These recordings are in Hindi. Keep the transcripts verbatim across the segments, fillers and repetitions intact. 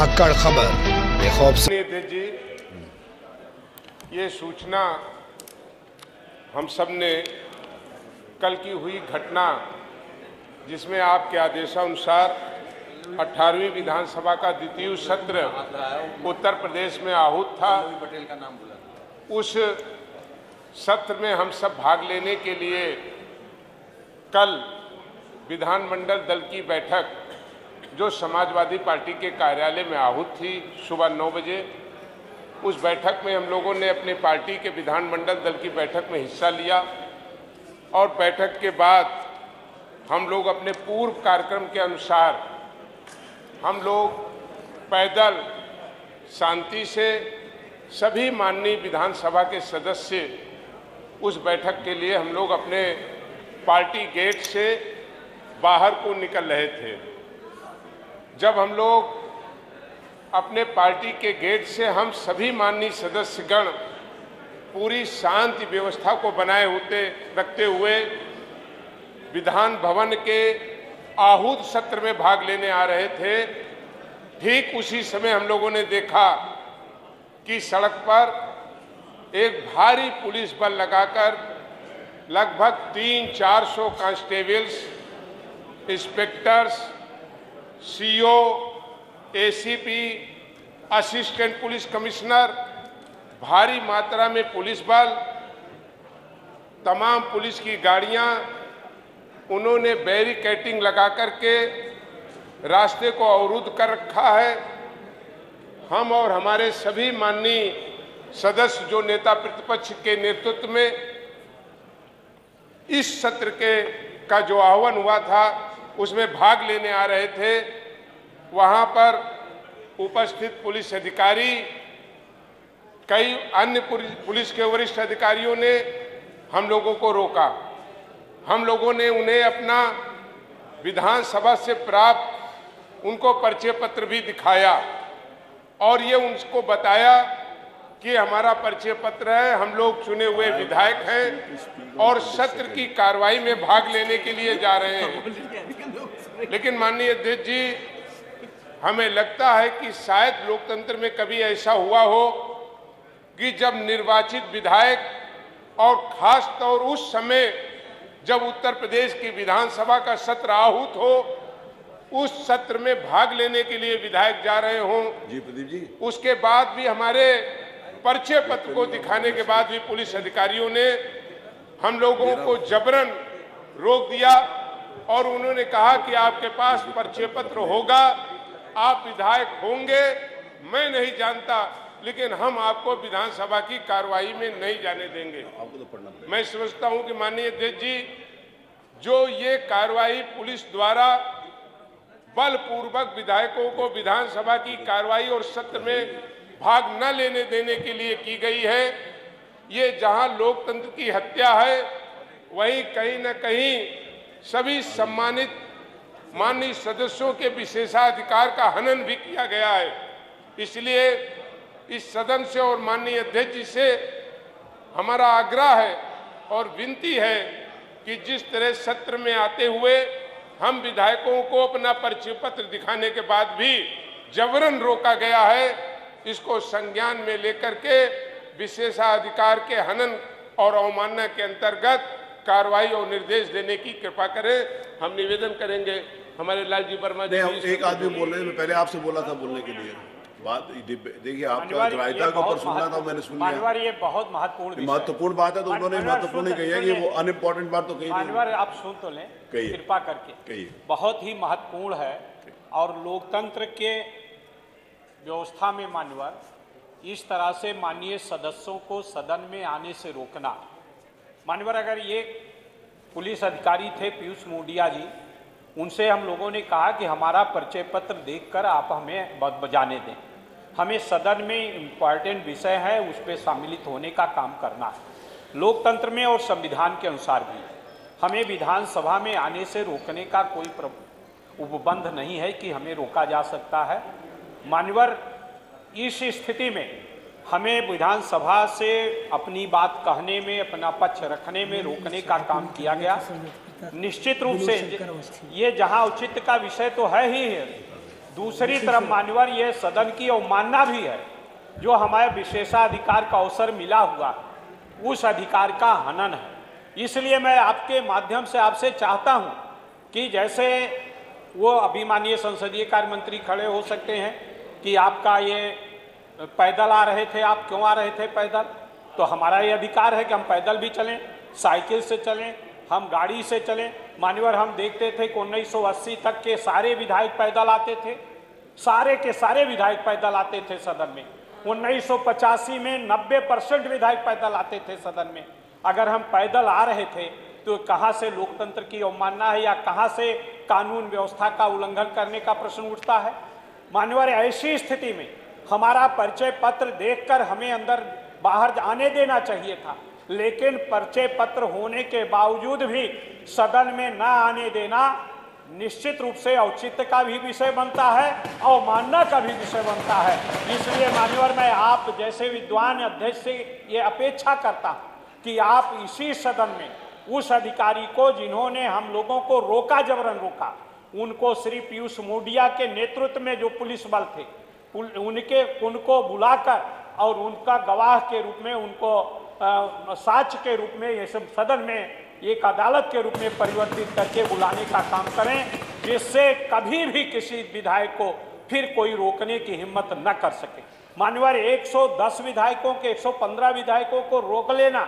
धाकड़ खबर। जी ये सूचना हम सब ने कल की हुई घटना जिसमें आपके आदेशानुसार अठारहवीं विधानसभा का द्वितीय सत्र उत्तर प्रदेश में आहूत था, उस सत्र में हम सब भाग लेने के लिए कल विधानमंडल दल की बैठक जो समाजवादी पार्टी के कार्यालय में आहूत थी सुबह नौ बजे, उस बैठक में हम लोगों ने अपने पार्टी के विधानमंडल दल की बैठक में हिस्सा लिया और बैठक के बाद हम लोग अपने पूर्व कार्यक्रम के अनुसार हम लोग पैदल शांति से सभी माननीय विधानसभा के सदस्य उस बैठक के लिए हम लोग अपने पार्टी गेट से बाहर को निकल रहे थे। जब हम लोग अपने पार्टी के गेट से हम सभी माननीय सदस्यगण पूरी शांति व्यवस्था को बनाए होते रखते हुए विधान भवन के आहूत सत्र में भाग लेने आ रहे थे, ठीक उसी समय हम लोगों ने देखा कि सड़क पर एक भारी पुलिस बल लगाकर लगभग तीन चार सौ constables, inspectors, CO, ACP, assistant police commissioner, भारी मात्रा में पुलिस बल, तमाम पुलिस की गाड़ियां, उन्होंने बैरिकेटिंग लगा करके रास्ते को अवरुद्ध कर रखा है। हम और हमारे सभी माननीय सदस्य जो नेता प्रतिपक्ष के नेतृत्व में इस सत्र के का जो आह्वान हुआ था उसमें भाग लेने आ रहे थे, वहाँ पर उपस्थित पुलिस अधिकारी, कई अन्य पुलिस के वरिष्ठ अधिकारियों ने हम लोगों को रोका। हम लोगों ने उन्हें अपना विधानसभा से प्राप्त उनको परिचय पत्र भी दिखाया और ये उनको बताया कि हमारा परिचय पत्र है, हम लोग चुने हुए विधायक हैं और सत्र की कार्रवाई में भाग लेने के लिए जा रहे हैं। लेकिन माननीय अध्यक्ष जी, हमें लगता है कि शायद लोकतंत्र में कभी ऐसा हुआ हो कि जब निर्वाचित विधायक और खास तौर उस समय जब उत्तर प्रदेश की विधानसभा का सत्र आहूत हो, उस सत्र में भाग लेने के लिए विधायक जा रहे हों, जी प्रदीप जी, उसके बाद भी हमारे परिचय पत्र को दिखाने के बाद भी पुलिस अधिकारियों ने हम लोगों को जबरन रोक दिया और उन्होंने कहा कि आपके पास परिचय पत्र होगा, आप विधायक होंगे, मैं नहीं जानता, लेकिन हम आपको विधानसभा की कार्रवाई में नहीं जाने देंगे। मैं समझता हूं कि माननीय अध्यक्ष जी, जो ये कार्रवाई पुलिस द्वारा बलपूर्वक विधायकों को विधानसभा की कार्रवाई और सत्र में भाग न लेने देने के लिए की गई है, ये जहां लोकतंत्र की हत्या है, वहीं कहीं न कहीं सभी सम्मानित माननीय सदस्यों के विशेषाधिकार का हनन भी किया गया है। इसलिए इस सदन से और माननीय अध्यक्ष जी से हमारा आग्रह है और विनती है कि जिस तरह सत्र में आते हुए हम विधायकों को अपना परिचय पत्र दिखाने के बाद भी जबरन रोका गया है, इसको संज्ञान में लेकर के विशेषाधिकार के हनन और अवमानना के अंतर्गत कार्रवाई और निर्देश देने की कृपा करें, हम निवेदन करेंगे। हमारे लाल जी वर्मा जी, एक आदमी बोल रहे हैं, पहले आपसे बोला था बोलने के लिए, बात देखिए आपका रायता के ऊपर सुनना था, मैंने सुन लिया। ये बहुत महत्वपूर्ण महत्वपूर्ण बात है तो उन्होंने महत्वपूर्ण कही है कि वो अनइम्पोर्टेंट बात तो कही, आप सुन तो लें कृपा करके, कहिए, बहुत ही महत्वपूर्ण है और लोकतंत्र के व्यवस्था में मान्यवर इस तरह से माननीय सदस्यों को सदन में आने से रोकना। मान्यवर अगर ये पुलिस अधिकारी थे पीयूष मोडिया जी, उनसे हम लोगों ने कहा कि हमारा परिचय पत्र देखकर आप हमें जाने दें, हमें सदन में इम्पॉर्टेंट विषय है उस पर सम्मिलित होने का काम करना है, लोकतंत्र में और संविधान के अनुसार भी हमें विधानसभा में आने से रोकने का कोई उपबंध नहीं है कि हमें रोका जा सकता है। मान्यवर इस स्थिति में हमें विधानसभा से अपनी बात कहने में, अपना पक्ष रखने में रोकने का काम किया गया। निश्चित रूप से ये जहां औचित्य का विषय तो है ही है, दूसरी तरफ मान्यवर ये सदन की अवमानना भी है, जो हमारे विशेषाधिकार का अवसर मिला हुआ उस अधिकार का हनन है। इसलिए मैं आपके माध्यम से आपसे चाहता हूं कि जैसे वो अभिमानीय संसदीय कार्य मंत्री खड़े हो सकते हैं कि आपका ये पैदल आ रहे थे, आप क्यों आ रहे थे पैदल, तो हमारा ये अधिकार है कि हम पैदल भी चलें, साइकिल से चलें, हम गाड़ी से चलें। मान्यवर हम देखते थे कि उन्नीस सौ अस्सी तक के सारे विधायक पैदल आते थे, सारे के सारे विधायक पैदल आते थे सदन में। उन्नीस सौ पचासी में नब्बे परसेंट विधायक पैदल आते थे सदन में। अगर हम पैदल आ रहे थे तो कहाँ से लोकतंत्र की अवमानना है या कहाँ से कानून व्यवस्था का उल्लंघन करने का प्रश्न उठता है। मान्यवर ऐसी स्थिति में हमारा परिचय पत्र देखकर हमें अंदर बाहर आने देना चाहिए था, लेकिन परिचय पत्र होने के बावजूद भी सदन में न आने देना निश्चित रूप से औचित्य का भी विषय बनता है, अवमानना का भी विषय बनता है। इसलिए मान्यवर मैं आप जैसे विद्वान अध्यक्ष से ये अपेक्षा करता कि आप इसी सदन में उस अधिकारी को जिन्होंने हम लोगों को रोका, जबरन रोका, उनको श्री पीयूष मोडिया के नेतृत्व में जो पुलिस बल थे उनके उनको बुलाकर और उनका गवाह के रूप में, उनको साक्ष्य के रूप में, ये सब सदन में एक अदालत के रूप में परिवर्तित करके बुलाने का काम करें, जिससे कभी भी किसी विधायक को फिर कोई रोकने की हिम्मत न कर सके। मान्यवर एक सौ दस विधायकों के एक सौ पंद्रह विधायकों को रोक लेना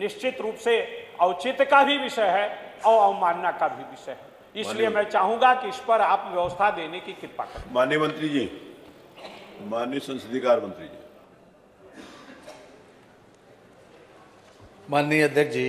निश्चित रूप से औचित्य का भी विषय है और अवमानना का भी विषय है। इसलिए मैं चाहूँगा कि इस पर आप व्यवस्था देने की कृपा करें। माननीय मंत्री जी, माननीय संसदीय कार्य मंत्री जी। माननीय अध्यक्ष जी,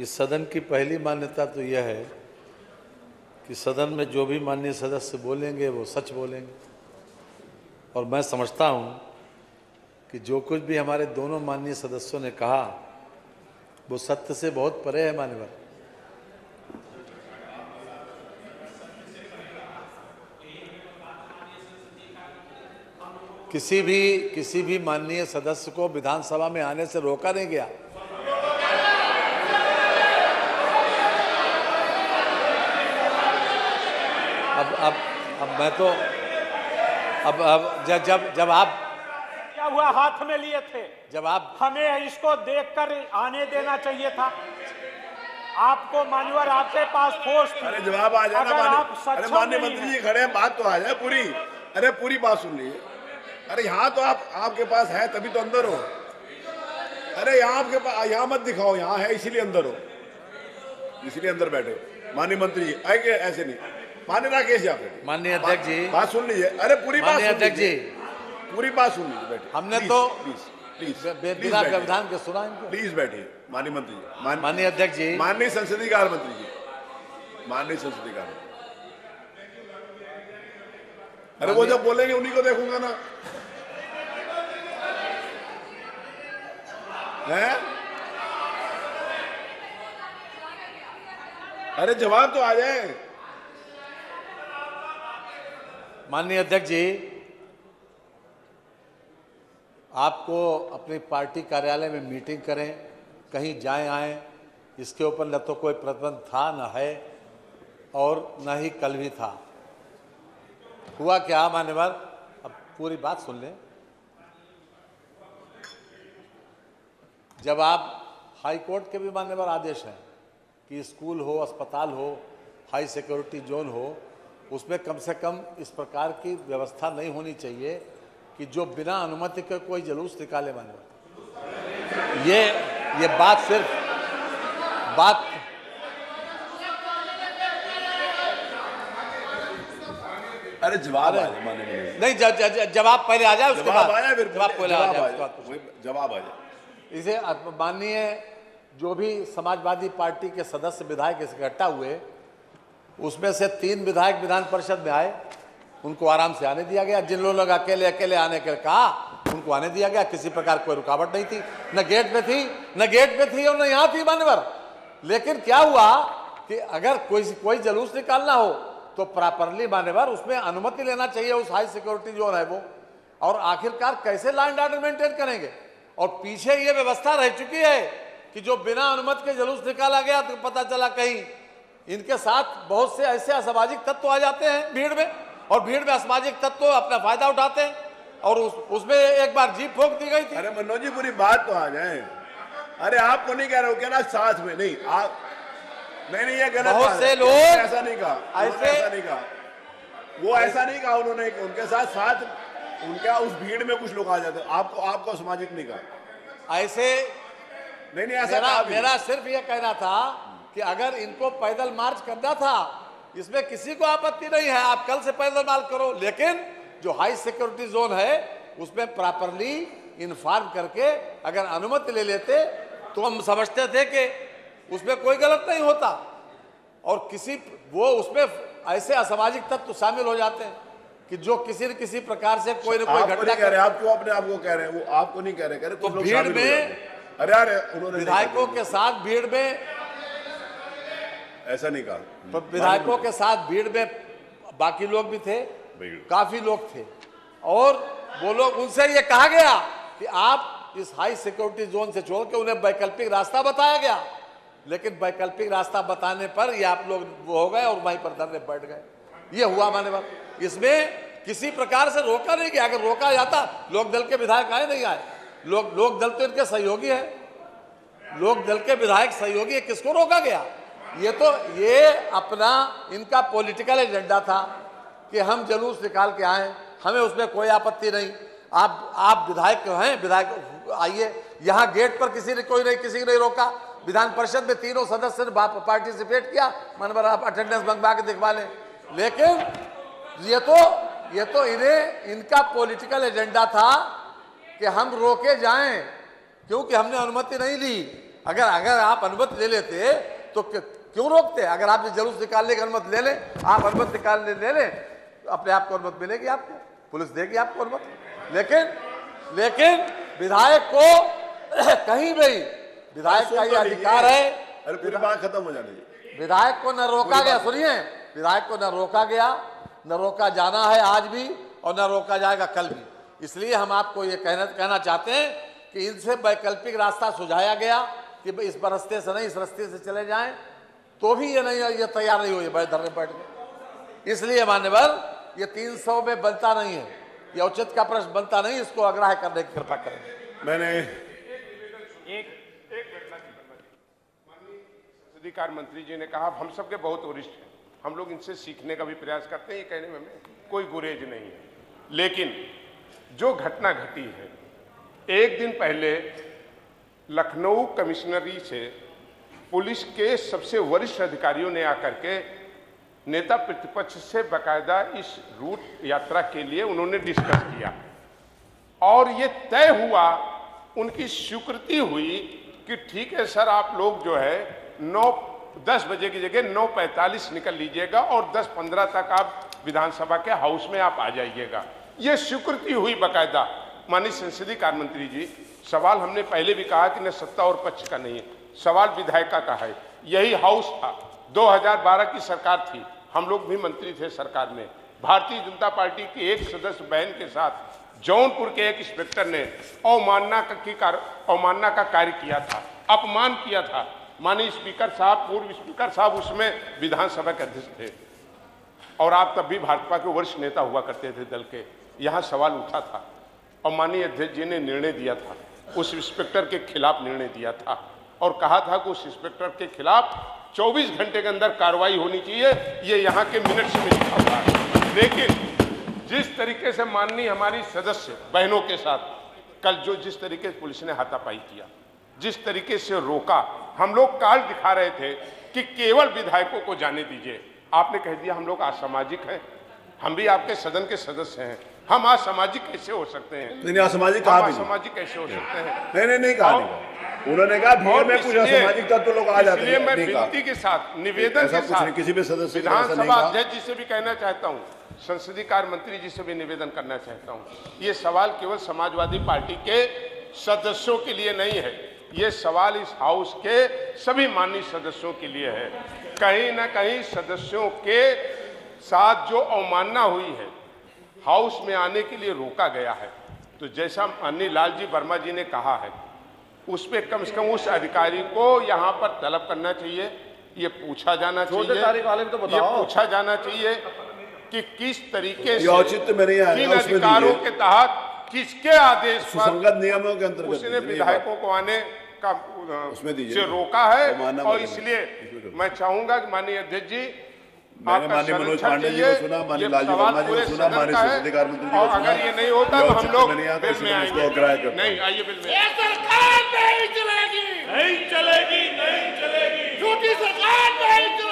इस सदन की पहली मान्यता तो यह है कि सदन में जो भी माननीय सदस्य बोलेंगे वो सच बोलेंगे, और मैं समझता हूं कि जो कुछ भी हमारे दोनों माननीय सदस्यों ने कहा वो सत्य से बहुत परे है। मान्यवर, किसी भी किसी भी माननीय सदस्य को विधानसभा में आने से रोका नहीं गया। अब अब अब मैं तो अब अब जब जब जब आप क्या हुआ हाथ में लिए थे, जब आप हमें इसको देखकर आने देना चाहिए था। आपको मान्यवर आपके पास फोर्स थी। अरे जवाब आ जाना मान्य। अरे माननीय मंत्री जी खड़े हैं, बात तो आ जाए पूरी। अरे पूरी बात सुन लीजिए। अरे यहाँ तो आप आपके पास है तभी तो अंदर हो। अरे यहाँ आपके पास, यहाँ मत दिखाओ, यहाँ है इसीलिए अंदर हो, इसीलिए अंदर बैठे हो। माननीय मंत्री जी आए कि ऐसे नहीं। माननीय राकेश जी, आप माननीय अध्यक्ष जी बात सुन लीजिए। अरे पूरी बात अध्यक्ष जी पूरी बात सुन लीजिए। बैठे, हमने तो प्लीज प्लीज बिना व्यवधान के सुना इनको। प्लीज बैठिए माननीय मंत्री जी। माननीय अध्यक्ष जी, माननीय संसदीय कार्य मंत्री जी, माननीय संसदीय कार्य। अरे वो जब बोलेंगे उन्हीं को देखूंगा ना, है? अरे जवाब तो आ जाए। माननीय अध्यक्ष जी, आपको अपनी पार्टी कार्यालय में मीटिंग करें, कहीं जाएं आएं, इसके ऊपर न तो कोई प्रतिबंध था न है, और न ही कल भी था। हुआ क्या मान्यवर, अब पूरी बात सुन लें। जब आप हाई कोर्ट के भी मान्यवर आदेश हैं कि स्कूल हो, अस्पताल हो, हाई सिक्योरिटी जोन हो, उसमें कम से कम इस प्रकार की व्यवस्था नहीं होनी चाहिए कि जो बिना अनुमति के कोई जुलूस निकाले। मान्यवर, ये ये बात सिर्फ बात अरे जवाब नहीं, जवाब पहले आ जाए, उसके बाद जवाब पहले आ जाए, जवाब आ जाए। इसे माननीय जो भी समाजवादी पार्टी के सदस्य विधायक इकट्ठा हुए, उसमें से तीन विधायक विधान परिषद में आए, उनको आराम से आने दिया गया। जिन लोगों ने अकेले अकेले आने के लिए कहा उनको आने दिया गया। किसी प्रकार कोई रुकावट नहीं थी, न गेट में थी, न गेट में थी और न यहाँ थी मान्यवर। लेकिन क्या हुआ कि अगर कोई कोई जुलूस निकालना हो तो प्रॉपरली मान्यवर उसमें अनुमति लेना चाहिए, उस हाई सिक्योरिटी जोन है वो। और आखिरकार कैसे लैंड ऑर्डर मेंटेन करेंगे? और पीछे ये व्यवस्था रह चुकी है कि जो बिना अनुमति के जुलूस निकाला गया तो पता चला कहीं इनके साथ बहुत से ऐसे असामाजिक तत्व आ जाते हैं भीड़ में, और भीड़ में असामाजिक तत्व अपना फायदा उठाते हैं, और उस, उसमें एक बार जीप ठोक दी गई थी। अरे मनोज जी पूरी बात तो आ जाए, अरे आपको नहीं कह रहे हो क्या ना साथ में नहीं आप नहीं नहीं ये गलत बहुत से लोग ऐसा नहीं कहा, ऐसे ऐसा नहीं कहा, वो ऐसा नहीं कहा उन्होंने, उनके साथ साथ उनका उस भीड़ में कुछ लोग आ जाते, आपको आपको सामाजिक नहीं कहा ऐसे नहीं नहीं ऐसा मेरा, मेरा सिर्फ ये कहना था कि अगर इनको पैदल मार्च करना था इसमें किसी को आपत्ति नहीं है, आप कल से पैदल मार्च करो, लेकिन जो हाई सिक्योरिटी जोन है उसमें प्रॉपरली इन्फॉर्म करके अगर अनुमति ले लेते तो हम समझते थे कि उसमें कोई गलत नहीं होता, और किसी वो उसमें ऐसे असामाजिक तत्व शामिल हो जाते हैं कि जो किसी न किसी प्रकार से कोई ना कोई घटना कह रहे हैं। आप क्यों अपने आप को कह रहे हैं, वो आपको नहीं कह रहे, कह रहे तो भीड़ में, अरे यार उन्होंने विधायकों के साथ भीड़ में ऐसा नहीं कहा, तो विधायकों के साथ भीड़ में बाकी लोग भी थे, काफी लोग थे, और वो लोग उनसे ये कहा गया कि आप इस हाई सिक्योरिटी जोन से छोड़ के उन्हें वैकल्पिक रास्ता बताया गया, लेकिन वैकल्पिक रास्ता बताने पर ये आप लोग वो हो गए और वहीं पर धरने बैठ गए, ये हुआ माने बात। इसमें किसी प्रकार से रोका नहीं गया, अगर रोका जाता लोक दल के विधायक आए नहीं आए, लोग लोक दल तो इनके सहयोगी है, लोक दल के विधायक सहयोगी है, किसको रोका गया? ये तो ये अपना इनका पॉलिटिकल एजेंडा था कि हम जुलूस निकाल के आए, हमें उसमें कोई आपत्ति नहीं, आप आप विधायक हैं, विधायक आइए, यहाँ गेट पर किसी ने कोई नहीं किसी ने नहीं रोका, विधान परिषद में तीनों सदस्य ने पार्टिसिपेट किया, मनबर आप अटेंडेंस मंगवा के दिखवा लें, लेकिन ये तो ये तो इन्हें इनका पॉलिटिकल एजेंडा था कि हम रोके जाएं क्योंकि हमने अनुमति नहीं ली। अगर अगर आप अनुमति ले लेते तो क्यों रोकते? अगर आपने जुलूस निकालने की अनुमति ले लें, आप अनुमति निकालने ले लें तो अपने आप को अनुमति मिलेगी, आपको पुलिस देगी आपको अनुमति, लेकिन लेकिन विधायक को कहीं भी विधायक का ये अधिकार है। अरे पूरी बात खत्म हो जानी, विधायक को न रोका गया, सुनिए, विधायक को न रोका गया, न रोका जाना है आज भी और न रोका जाएगा कल भी। इसलिए हम आपको ये कहना कहना चाहते हैं कि इनसे वैकल्पिक रास्ता सुझाया गया कि इस रास्ते से नहीं इस रास्ते से चले जाएं, तो भी ये नहीं ये तैयार नहीं हुई, बड़े धरने बैठ गए। इसलिए मान्यवर ये तीन सौ में बनता नहीं है, ये औचित्य का प्रश्न बनता नहीं, इसको आग्रह करने की कृपा करें। मैंने एक एक घटना की माननीय संसदीय कार्य मंत्री जी ने कहा हम सबके बहुत वरिष्ठ हैं, हम लोग इनसे सीखने का भी प्रयास करते हैं, ये कहने में हमें कोई गुरेज नहीं है, लेकिन जो घटना घटी है एक दिन पहले लखनऊ कमिश्नरी से पुलिस के सबसे वरिष्ठ अधिकारियों ने आकर के नेता प्रतिपक्ष से बाकायदा इस रूट यात्रा के लिए उन्होंने डिस्कस किया, और ये तय हुआ, उनकी स्वीकृति हुई कि ठीक है सर आप लोग जो है नौ दस बजे की जगह नौ पैंतालीस निकल लीजिएगा और दस पंद्रह तक आप विधानसभा के हाउस में आप आ जाइएगा, ये स्वीकृति हुई बाकायदा। माननीय संसदीय कार्य मंत्री जी, सवाल हमने पहले भी कहा कि न सत्ता और पक्ष का नहीं है, सवाल विधायिका का है, यही हाउस था, दो हज़ार बारह की सरकार थी, हम लोग भी मंत्री थे सरकार में, भारतीय जनता पार्टी की एक सदस्य बहन के साथ जौनपुर के एक इंस्पेक्टर ने अवमानना का की कार्य अवमानना का कार्य किया था, अपमान किया था। माननीय स्पीकर साहब, पूर्व स्पीकर साहब उसमें विधानसभा के अध्यक्ष थे, और आप तब भी भाजपा के वरिष्ठ नेता हुआ करते थे दल के, यहाँ सवाल उठा था और माननीय अध्यक्ष जी ने निर्णय दिया था, उस इंस्पेक्टर के खिलाफ निर्णय दिया था और कहा था कि उस इंस्पेक्टर के खिलाफ चौबीस घंटे के अंदर कार्रवाई होनी चाहिए, ये यहाँ के मिनट्स में लिखा हुआ है। लेकिन जिस तरीके से माननीय हमारी सदस्य बहनों के साथ कल जो जिस तरीके से पुलिस ने हाथापाई किया, जिस तरीके से रोका, हम लोग काल दिखा रहे थे कि केवल विधायकों को जाने दीजिए, आपने कह दिया हम लोग असामाजिक हैं, हम भी आपके सदन के सदस्य हैं, हम असामाजिक कैसे हो सकते हैं? नहीं असामाजिक आप असामाजिक कैसे हो सकते हैं? नहीं नहीं नहीं कहा, उन्होंने कहा भीड़ में कुछ असामाजिक तत्व लोग आ जाते हैं। मैं विनती के साथ, निवेदन के साथ किसी भी सदस्य विधानसभा अध्यक्ष जी से भी कहना चाहता हूँ, संसदीय कार्य मंत्री जी से भी निवेदन करना चाहता हूँ, ये सवाल केवल समाजवादी पार्टी के सदस्यों के लिए नहीं है, ये सवाल इस हाउस के सभी माननीय सदस्यों के लिए है। कहीं ना कहीं सदस्यों के साथ जो अवमानना हुई है, हाउस में आने के लिए रोका गया है, तो जैसा अनिल लाल जी वर्मा जी ने कहा है उसमें कम से कम उस अधिकारी को यहाँ पर तलब करना चाहिए, ये पूछा जाना चाहिए, तारीख वाले तो बताओ, ये पूछा जाना चाहिए कि किस तरीके से किन अधिकारों के तहत किसके आदेश नियमों के अंतर्गत उसने विधायकों को आने का उसमें से रोका है। और इसलिए मैं चाहूंगा कि माननीय अध्यक्ष जी, माननीय मनोज पांडे जी को सुना, माननीय लाल वर्मा जी को सुना, माननीय अधिकार मंत्री जी को सुना, अगर ये नहीं होता तो हम लोग बिल में आएंगे, नहीं आइए बिल में। ये सरकार नहीं चलेगी, नहीं चलेगी, नहीं चलेगी, झूठी सरकार नहीं।